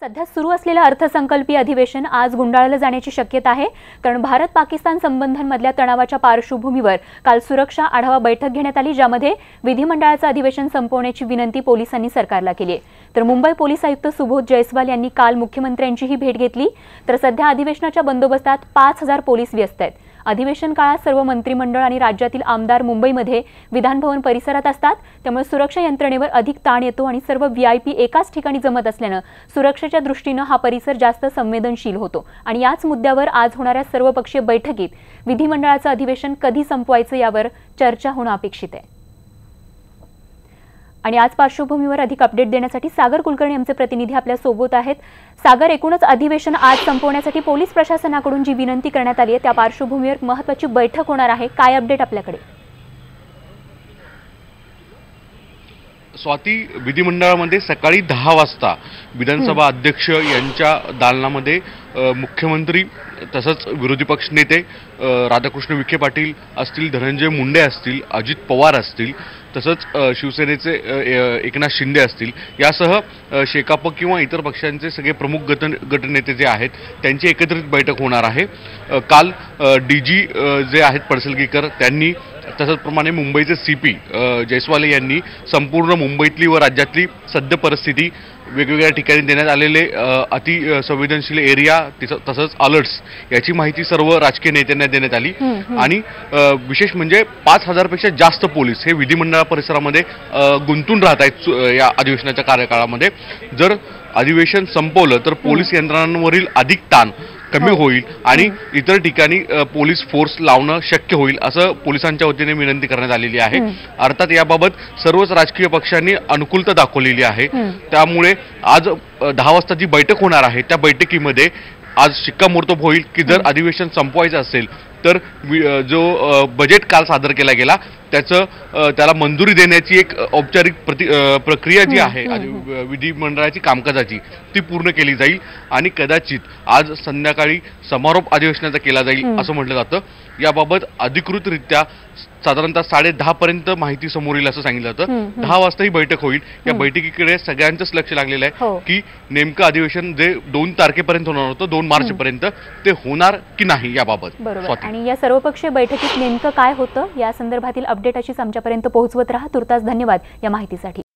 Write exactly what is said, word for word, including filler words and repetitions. सध्या सुरू असलेलं अर्थसंकल्पीय अधिवेशन आज गुंडाळलं जाण्याची शक्यता आहे, कारण भारत पाकिस्तान संबंधांमधल्या तणावाच्या पार्श्वभूमीवर काल सुरक्षा आढावा बैठक घेण्यात आली, ज्यामध्ये विधिमंडळाचं अधिवेशन संपवण्याची विनंती पोलिसांनी सरकारला केली आहे। तर मुंबई पोलीस आयुक्त सुबोध जयस्वाल यांनी काल मुख्यमंत्र्यांचीही भेट घेतली। तर सध्या अधिवेशनाच्या बंदोबस्तात पाच हजार पोलीस व्यस्त आहेत। अधिवेशन काळात सर्व मंत्रिमंडळ आणि राज्यातील आमदार मुंबईमध्ये विधानभवन परिसरात असतात, त्यामुळे सुरक्षा यंत्रणेवर अधिक ताण येतो आणि सर्व व्हीआयपी एकाच ठिकाणी जमत असल्याने सुरक्षेच्या दृष्टीने हा परिसर जास्त संवेदनशील होतो। आणि याच मुद्द्यावर आज होणाऱ्या सर्वपक्षीय बैठकीत विधिमंडळाचं अधिवेशन कधी संपवायचं यावर चर्चा होणं अपेक्षित आहे। आणि आज पार्श्वभूमीवर अधिक अपडेट देण्यासाठी सागर कुलकर्णी आमचे प्रतिनिधी आपल्या सोबत आहेत। सागर, एकूणच अधिवेशन आज संपवण्यासाठी पोलीस प्रशासनाकडून जी विनंती करण्यात आली आहे त्या पार्श्वभूमीवर महत्त्वाची बैठक होणार आहे, काय अपडेट आपल्याकडे? स्वाती, विधिमंडळामध्ये सकाळी दहा वाजता विधानसभा अध्यक्ष यांच्या दालनामध्ये मुख्यमंत्री तसंच विरोधी पक्ष नेते राधाकृष्ण विखे पाटील असतील, धनंजय मुंडे असतील, अजित पवार असतील, तसंच शिवसेनेचे एकनाथ शिंदे असतील, यासह शेकाप किंवा इतर पक्षांचे सगळे प्रमुख गट गटनेते जे आहेत त्यांची एकत्रित बैठक होणार आहे। काल डी जी जे आहेत परसलगीकर त्यांनी, तसंचप्रमाणे मुंबईचे सी पी जयस्वाले यांनी संपूर्ण मुंबईतली व राज्यातली सद्य परिस्थिती, वेगवेगळ्या ठिकाणी देण्यात आलेले अति संवेदनशील एरिया तसंच अलर्ट्स याची माहिती सर्व राजकीय नेत्यांना देण्यात आली। आणि विशेष म्हणजे पाच हजारपेक्षा जास्त पोलीस हे विधिमंडळ परिसरामध्ये गुंतून राहत आहेत या अधिवेशनाच्या कार्यकाळामध्ये। जर अधिवेशन संपवलं तर पोलीस यंत्रणांवरील अधिक ताण कमी होईल आणि इतर ठिकाणी पोलीस फोर्स लावणं शक्य होईल असं पोलिसांच्या वतीने विनंती करण्यात आलेली आहे। अर्थात याबाबत सर्वच राजकीय पक्षांनी अनुकूलता दाखवलेली आहे, त्यामुळे आज दहा वाजता जी बैठक होणार आहे त्या बैठकीमध्ये आज शिक्कामोर्तब होईल की जर अधिवेशन संपवायचं असेल तर जो बजेट काल सादर केला गेला त्याचं त्याला मंजुरी देण्याची एक औपचारिक प्रक्रिया जी आहे विधिमंडळाची कामकाजाची ती पूर्ण केली जाईल आणि कदाचित आज संध्याकाळी समारोप अधिवेशनाचा केला जाईल असं म्हटलं जातं। याबाबत अधिकृतरित्या साधारणतः साडे दहा पर्यंत माहिती समोर येईल असं सांगितलं जातं। दहा वाजता ही बैठक होईल। या बैठकीकडे सगळ्यांचंच लक्ष लागलेलं आहे की नेमकं अधिवेशन जे दोन तारखेपर्यंत होणार होतं, दोन मार्च पर्यंत, ते होणार की नाही याबाबत। आणि या सर्वपक्षीय बैठकीत नेमकं काय होतं या संदर्भातील अपडेट अशीच आमच्यापर्यंत पोहोचवत राहा। तुर्तास धन्यवाद या माहितीसाठी।